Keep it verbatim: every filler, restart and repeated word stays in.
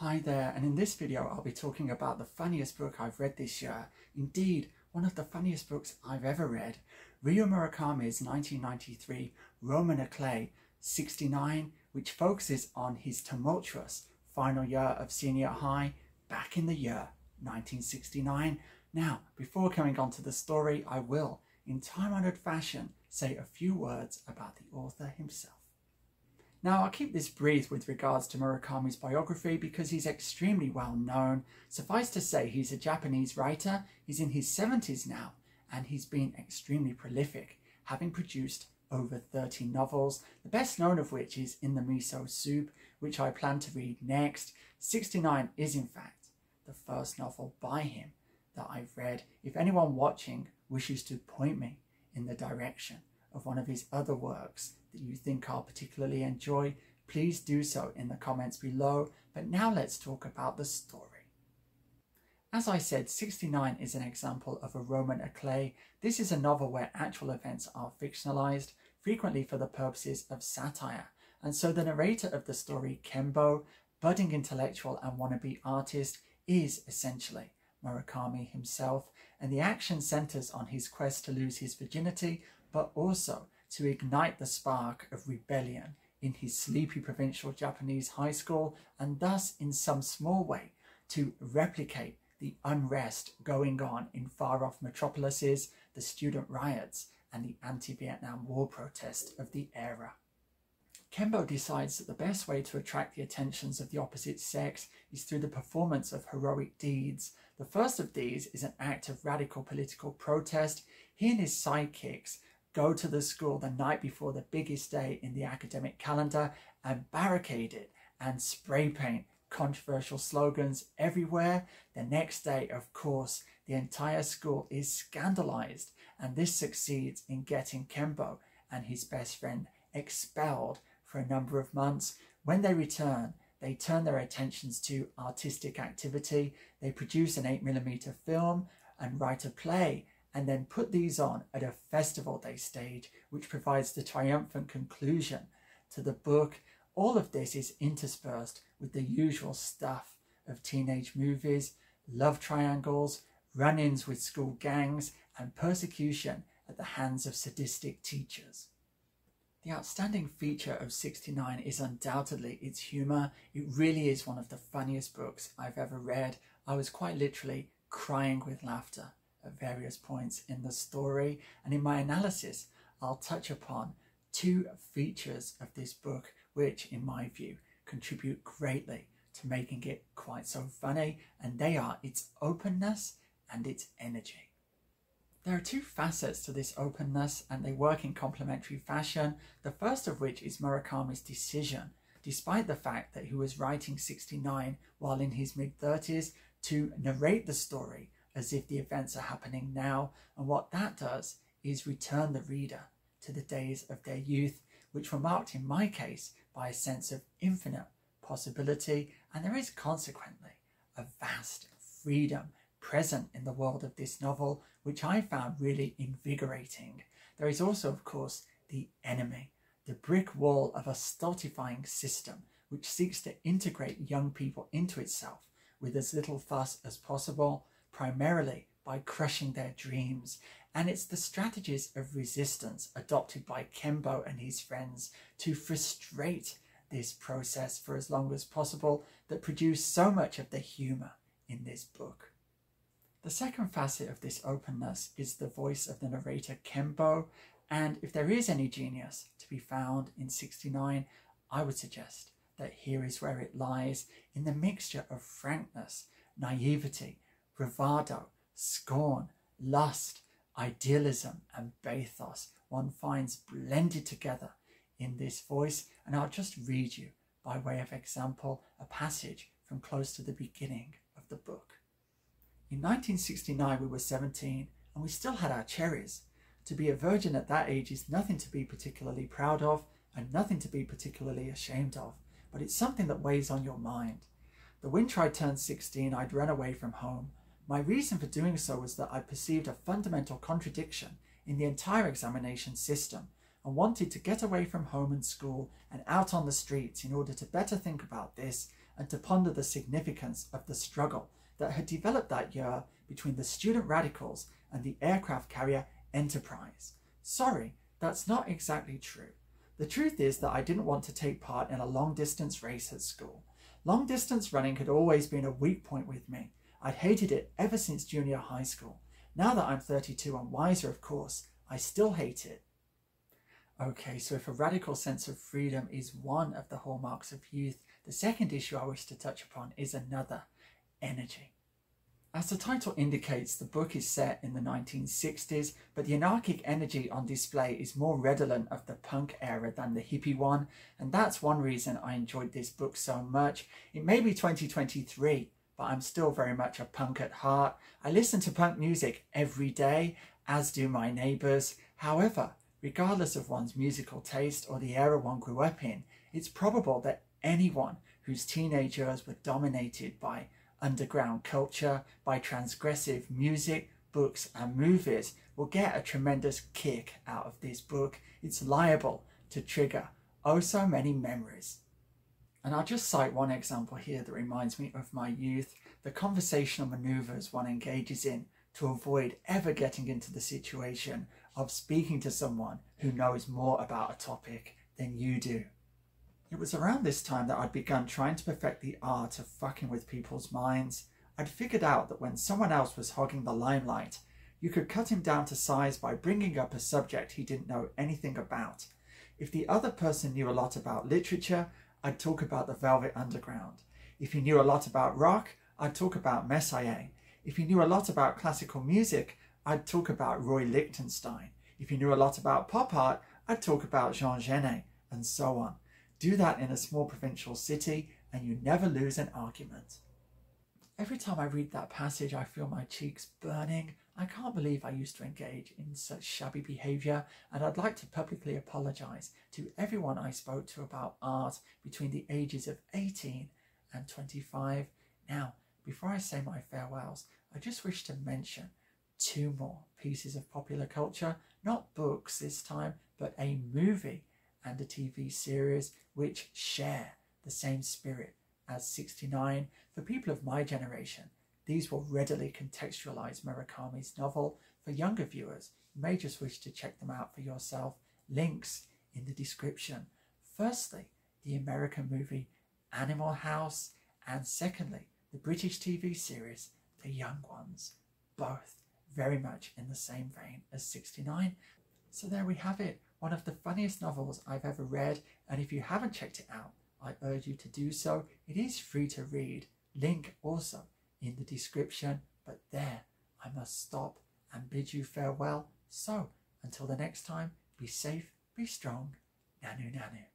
Hi there, and in this video I'll be talking about the funniest book I've read this year. Indeed, one of the funniest books I've ever read. Ryu Murakami's nineteen ninety-three Roman Acclaim, sixty-nine, which focuses on his tumultuous final year of senior high back in the year nineteen sixty-nine. Now, before coming on to the story, I will, in time-honoured fashion, say a few words about the author himself. Now, I'll keep this brief with regards to Murakami's biography because he's extremely well known. Suffice to say, he's a Japanese writer, he's in his seventies now, and he's been extremely prolific, having produced over thirty novels, the best known of which is In the Miso Soup, which I plan to read next. sixty-nine is, in fact, the first novel by him that I've read. If anyone watching wishes to point me in the direction of one of his other works that you think I'll particularly enjoy, please do so in the comments below. But now let's talk about the story. As I said, sixty-nine is an example of a Roman acclaim. This is a novel where actual events are fictionalized, frequently for the purposes of satire. And so the narrator of the story, Kenbo, budding intellectual and wannabe artist, is essentially Murakami himself. And the action centers on his quest to lose his virginity, but also to ignite the spark of rebellion in his sleepy provincial Japanese high school, and thus, in some small way, to replicate the unrest going on in far-off metropolises, the student riots, and the anti-Vietnam War protests of the era. Kenbo decides that the best way to attract the attentions of the opposite sex is through the performance of heroic deeds. The first of these is an act of radical political protest. He and his sidekicks go to the school the night before the biggest day in the academic calendar and barricade it and spray paint controversial slogans everywhere. The next day, of course, the entire school is scandalized, and this succeeds in getting Kenbo and his best friend expelled for a number of months. When they return, they turn their attentions to artistic activity. They produce an eight millimeter film and write a play, and then put these on at a festival they stage, which provides the triumphant conclusion to the book. All of this is interspersed with the usual stuff of teenage movies, love triangles, run-ins with school gangs, and persecution at the hands of sadistic teachers. The outstanding feature of sixty-nine is undoubtedly its humour. It really is one of the funniest books I've ever read. I was quite literally crying with laughter at various points in the story, and in my analysis I'll touch upon two features of this book which, in my view, contribute greatly to making it quite so funny, and they are its openness and its energy. There are two facets to this openness, and they work in complementary fashion, the first of which is Murakami's decision, despite the fact that he was writing sixty-nine while in his mid-thirties, to narrate the story as if the events are happening now. And what that does is return the reader to the days of their youth, which were marked in my case by a sense of infinite possibility, and there is consequently a vast freedom present in the world of this novel, which I found really invigorating. There is also, of course, the enemy, the brick wall of a stultifying system which seeks to integrate young people into itself with as little fuss as possible, primarily by crushing their dreams. And it's the strategies of resistance adopted by Kenbo and his friends to frustrate this process for as long as possible that produce so much of the humour in this book. The second facet of this openness is the voice of the narrator Kenbo, and if there is any genius to be found in sixty-nine, I would suggest that here is where it lies, in the mixture of frankness, naivety, bravado, scorn, lust, idealism, and bathos one finds blended together in this voice. And I'll just read you, by way of example, a passage from close to the beginning of the book. In nineteen sixty-nine, we were seventeen, and we still had our cherries. To be a virgin at that age is nothing to be particularly proud of, and nothing to be particularly ashamed of, but it's something that weighs on your mind. The winter I turned sixteen, I'd run away from home. My reason for doing so was that I perceived a fundamental contradiction in the entire examination system and wanted to get away from home and school and out on the streets in order to better think about this and to ponder the significance of the struggle that had developed that year between the student radicals and the aircraft carrier Enterprise. Sorry, that's not exactly true. The truth is that I didn't want to take part in a long-distance race at school. Long-distance running had always been a weak point with me. I'd hated it ever since junior high school. Now that I'm thirty-two and wiser, of course, I still hate it. Okay, so if a radical sense of freedom is one of the hallmarks of youth, the second issue I wish to touch upon is another, energy. As the title indicates, the book is set in the nineteen sixties, but the anarchic energy on display is more redolent of the punk era than the hippie one, and that's one reason I enjoyed this book so much. It may be twenty twenty-three, but I'm still very much a punk at heart. I listen to punk music every day, as do my neighbours. However, regardless of one's musical taste or the era one grew up in, it's probable that anyone whose teenage years were dominated by underground culture, by transgressive music, books and movies will get a tremendous kick out of this book. It's liable to trigger oh so many memories. And I'll just cite one example here that reminds me of my youth, the conversational manoeuvres one engages in to avoid ever getting into the situation of speaking to someone who knows more about a topic than you do. It was around this time that I'd begun trying to perfect the art of fucking with people's minds. I'd figured out that when someone else was hogging the limelight, you could cut him down to size by bringing up a subject he didn't know anything about. If the other person knew a lot about literature, I'd talk about the Velvet Underground. If he knew a lot about rock, I'd talk about Messiaen. If he knew a lot about classical music, I'd talk about Roy Lichtenstein. If he knew a lot about pop art, I'd talk about Jean Genet, and so on. Do that in a small provincial city and you never lose an argument. Every time I read that passage, I feel my cheeks burning. I can't believe I used to engage in such shabby behaviour, and I'd like to publicly apologise to everyone I spoke to about art between the ages of eighteen and twenty-five. Now, before I say my farewells, I just wish to mention two more pieces of popular culture, not books this time, but a movie and a T V series which share the same spirit as sixty-nine. For people of my generation, these will readily contextualise Murakami's novel. For younger viewers, you may just wish to check them out for yourself. Links in the description. Firstly, the American movie Animal House, and secondly, the British T V series The Young Ones, both very much in the same vein as sixty-nine. So there we have it. One of the funniest novels I've ever read, and if you haven't checked it out, I urge you to do so. It is free to read, link also in the description, but there I must stop and bid you farewell. So, until the next time, be safe, be strong, nanu nanu.